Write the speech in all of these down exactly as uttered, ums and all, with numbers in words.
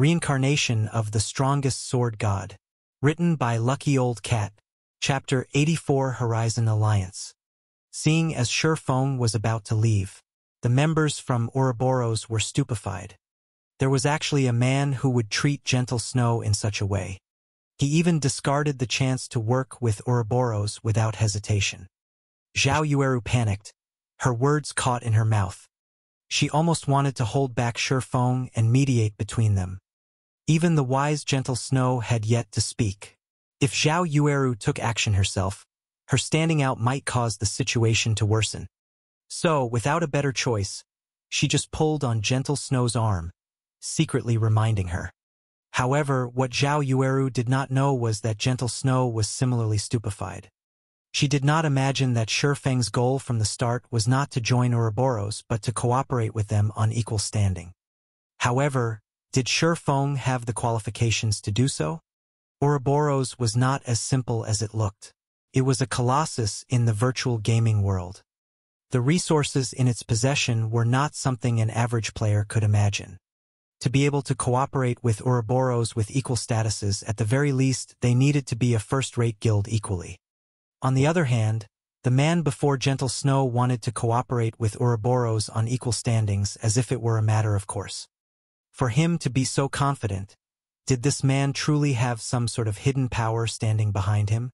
Reincarnation of the Strongest Sword God, written by Lucky Old Cat, Chapter eighty-four Horizon Alliance. Seeing as Sure Fong was about to leave, the members from Ouroboros were stupefied. There was actually a man who would treat Gentle Snow in such a way. He even discarded the chance to work with Ouroboros without hesitation. Zhao Yueru panicked, her words caught in her mouth. She almost wanted to hold back Sure Fong and mediate between them. Even the wise Gentle Snow had yet to speak. If Zhao Yueru took action herself, her standing out might cause the situation to worsen. So, without a better choice, she just pulled on Gentle Snow's arm, secretly reminding her. However, what Zhao Yueru did not know was that Gentle Snow was similarly stupefied. She did not imagine that Sure Feng's goal from the start was not to join Ouroboros but to cooperate with them on equal standing. However, did Sure Feng have the qualifications to do so? Ouroboros was not as simple as it looked. It was a colossus in the virtual gaming world. The resources in its possession were not something an average player could imagine. To be able to cooperate with Ouroboros with equal statuses, at the very least, they needed to be a first-rate guild equally. On the other hand, the man before Gentle Snow wanted to cooperate with Ouroboros on equal standings as if it were a matter of course. For him to be so confident, did this man truly have some sort of hidden power standing behind him?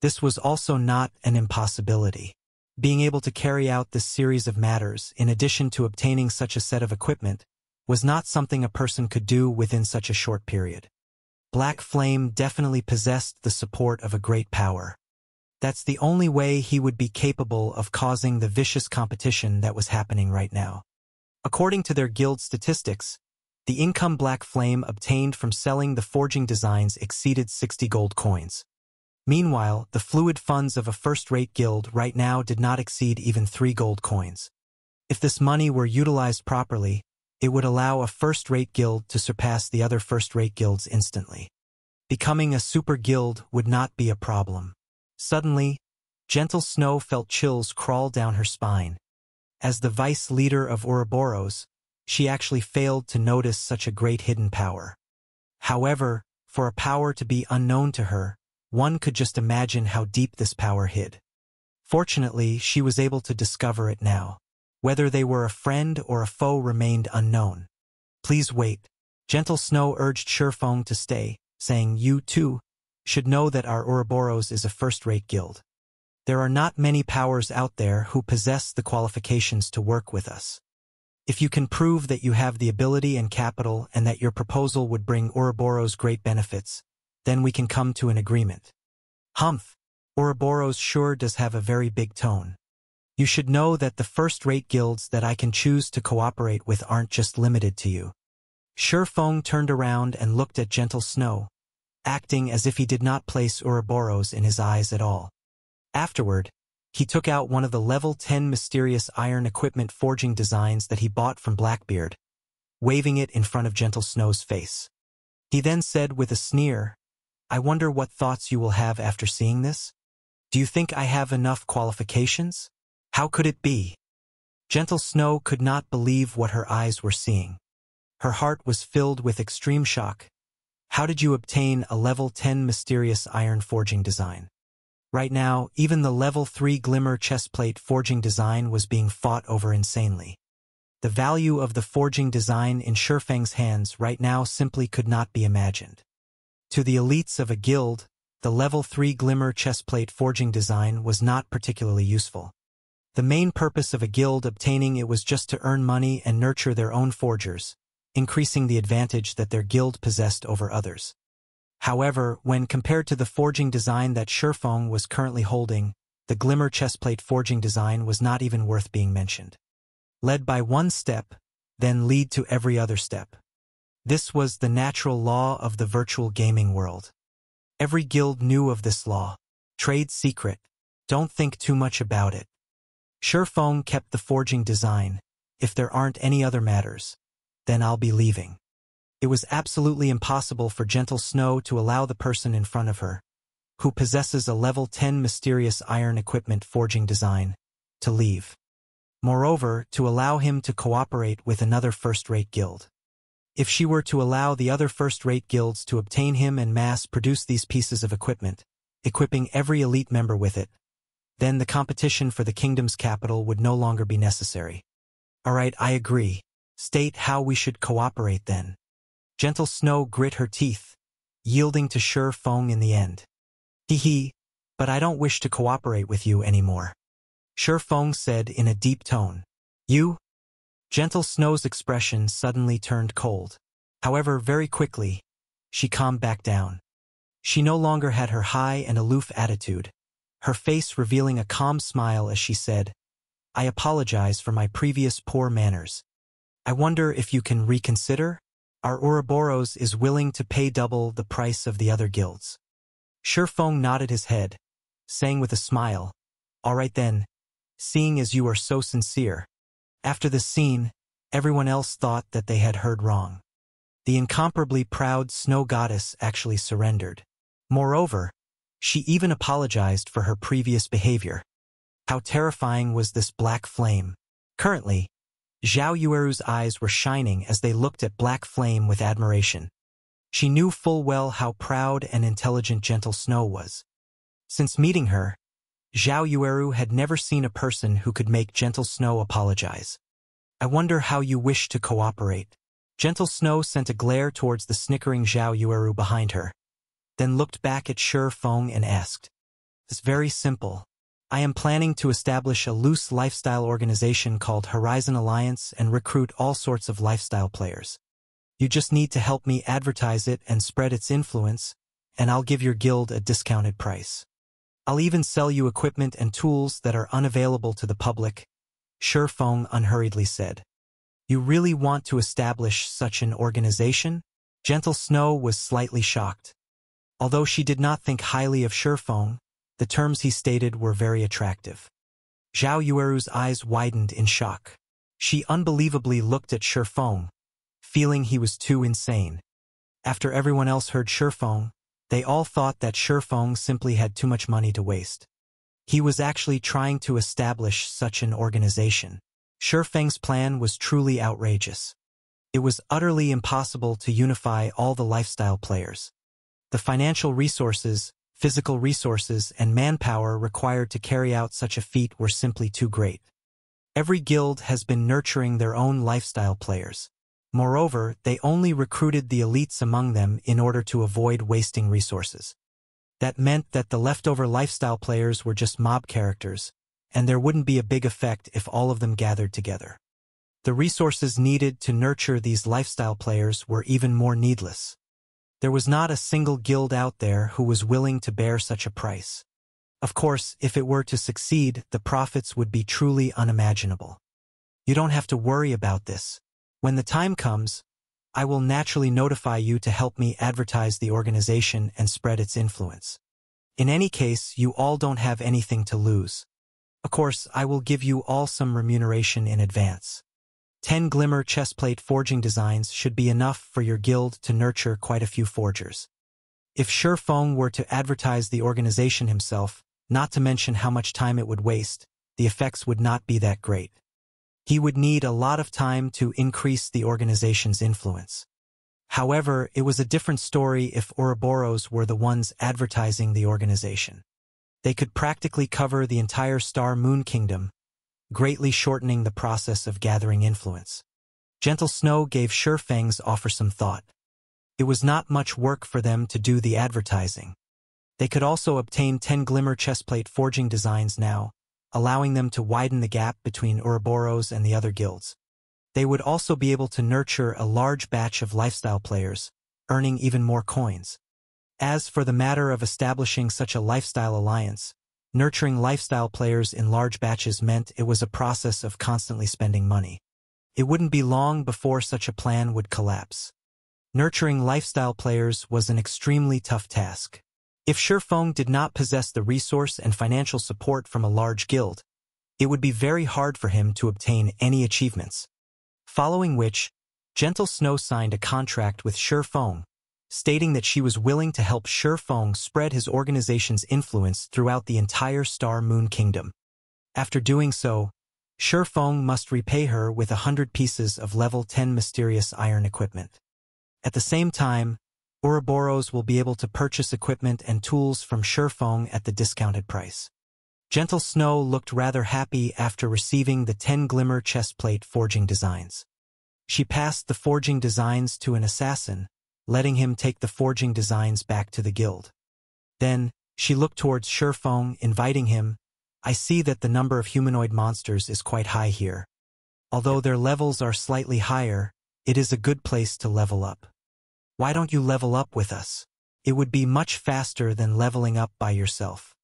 This was also not an impossibility. Being able to carry out this series of matters, in addition to obtaining such a set of equipment, was not something a person could do within such a short period. Black Flame definitely possessed the support of a great power. That's the only way he would be capable of causing the vicious competition that was happening right now. According to their guild statistics, the income Black Flame obtained from selling the forging designs exceeded sixty gold coins. Meanwhile, the fluid funds of a first-rate guild right now did not exceed even three gold coins. If this money were utilized properly, it would allow a first-rate guild to surpass the other first-rate guilds instantly. Becoming a super guild would not be a problem. Suddenly, Gentle Snow felt chills crawl down her spine. As the vice leader of Ouroboros, she actually failed to notice such a great hidden power. However, for a power to be unknown to her, one could just imagine how deep this power hid. Fortunately, she was able to discover it now. Whether they were a friend or a foe remained unknown. "Please wait," Gentle Snow urged Sure Feng to stay, saying, "You too should know that our Ouroboros is a first-rate guild. There are not many powers out there who possess the qualifications to work with us. If you can prove that you have the ability and capital and that your proposal would bring Ouroboros great benefits, then we can come to an agreement." "Humph, Ouroboros sure does have a very big tone. You should know that the first-rate guilds that I can choose to cooperate with aren't just limited to you." Sure Feng turned around and looked at Gentle Snow, acting as if he did not place Ouroboros in his eyes at all. Afterward, he took out one of the level ten mysterious iron equipment forging designs that he bought from Blackbeard, waving it in front of Gentle Snow's face. He then said with a sneer, "I wonder what thoughts you will have after seeing this? Do you think I have enough qualifications? How could it be?" Gentle Snow could not believe what her eyes were seeing. Her heart was filled with extreme shock. "How did you obtain a level ten mysterious iron forging design?" Right now, even the level three glimmer chestplate forging design was being fought over insanely. The value of the forging design in Sure Feng's hands right now simply could not be imagined. To the elites of a guild, the level three glimmer chestplate forging design was not particularly useful. The main purpose of a guild obtaining it was just to earn money and nurture their own forgers, increasing the advantage that their guild possessed over others. However, when compared to the forging design that Sure Feng was currently holding, the glimmer chestplate forging design was not even worth being mentioned. Led by one step, then lead to every other step. This was the natural law of the virtual gaming world. Every guild knew of this law. Trade secret. Don't think too much about it. Sure Feng kept the forging design. "If there aren't any other matters, then I'll be leaving." It was absolutely impossible for Gentle Snow to allow the person in front of her, who possesses a level ten mysterious iron equipment forging design, to leave. Moreover, to allow him to cooperate with another first-rate guild. if she were to allow the other first-rate guilds to obtain him and mass-produce these pieces of equipment, equipping every elite member with it. Then the competition for the kingdom's capital would no longer be necessary. All right, I agree. State how we should cooperate then. Gentle Snow grit her teeth, yielding to Shi Feng in the end. Hee hee, but I don't wish to cooperate with you anymore. Shi Feng said in a deep tone. You? Gentle Snow's expression suddenly turned cold. However, very quickly, she calmed back down. She no longer had her high and aloof attitude, her face revealing a calm smile as she said, I apologize for my previous poor manners. I wonder if you can reconsider? Our Ouroboros is willing to pay double the price of the other guilds. Shi Feng nodded his head, saying with a smile, All right then, seeing as you are so sincere. After the scene, everyone else thought that they had heard wrong. The incomparably proud Snow Goddess actually surrendered. Moreover, she even apologized for her previous behavior. How terrifying was this black flame? Currently, Zhao Yueru's eyes were shining as they looked at Black Flame with admiration. She knew full well how proud and intelligent Gentle Snow was. Since meeting her, Zhao Yueru had never seen a person who could make Gentle Snow apologize. I wonder how you wish to cooperate. Gentle Snow sent a glare towards the snickering Zhao Yueru behind her, then looked back at Shi Feng and asked, It's very simple. I am planning to establish a loose lifestyle organization called Horizon Alliance and recruit all sorts of lifestyle players. You just need to help me advertise it and spread its influence, and I'll give your guild a discounted price. I'll even sell you equipment and tools that are unavailable to the public, Shi Feng unhurriedly said. You really want to establish such an organization? Gentle Snow was slightly shocked. Although she did not think highly of Shi Feng, the terms he stated were very attractive. Zhao Yueru's eyes widened in shock. She unbelievably looked at Shi Feng, feeling he was too insane. After everyone else heard Shi Feng, they all thought that Shi Feng simply had too much money to waste. He was actually trying to establish such an organization. Shi Feng's plan was truly outrageous. It was utterly impossible to unify all the lifestyle players. The financial resources, physical resources and manpower required to carry out such a feat were simply too great. Every guild has been nurturing their own lifestyle players. Moreover, they only recruited the elites among them in order to avoid wasting resources. That meant that the leftover lifestyle players were just mob characters, and there wouldn't be a big effect if all of them gathered together. The resources needed to nurture these lifestyle players were even more needless. There was not a single guild out there who was willing to bear such a price. Of course, if it were to succeed, the profits would be truly unimaginable. You don't have to worry about this. When the time comes, I will naturally notify you to help me advertise the organization and spread its influence. In any case, you all don't have anything to lose. Of course, I will give you all some remuneration in advance. ten glimmer chestplate forging designs should be enough for your guild to nurture quite a few forgers. If Shi Feng were to advertise the organization himself, not to mention how much time it would waste, the effects would not be that great. He would need a lot of time to increase the organization's influence. However, it was a different story if Ouroboros were the ones advertising the organization. They could practically cover the entire Star Moon Kingdom, greatly shortening the process of gathering influence. Gentle Snow gave Shi Feng's offer some thought. It was not much work for them to do the advertising. They could also obtain ten glimmer chestplate forging designs now, allowing them to widen the gap between Ouroboros and the other guilds. They would also be able to nurture a large batch of lifestyle players, earning even more coins. As for the matter of establishing such a lifestyle alliance, nurturing lifestyle players in large batches meant it was a process of constantly spending money. It wouldn't be long before such a plan would collapse. Nurturing lifestyle players was an extremely tough task. If Shi Feng did not possess the resource and financial support from a large guild, it would be very hard for him to obtain any achievements. Following which, Gentle Snow signed a contract with Shi Feng, stating that she was willing to help Shi Feng spread his organization's influence throughout the entire Star Moon Kingdom. After doing so, Shi Feng must repay her with a hundred pieces of level ten mysterious iron equipment. At the same time, Ouroboros will be able to purchase equipment and tools from Shurfeng at the discounted price. Gentle Snow looked rather happy after receiving the ten glimmer chestplate forging designs. She passed the forging designs to an assassin, letting him take the forging designs back to the guild. Then, she looked towards Shurfeng, inviting him, "I see that the number of humanoid monsters is quite high here. Although their levels are slightly higher, it is a good place to level up. Why don't you level up with us? It would be much faster than leveling up by yourself."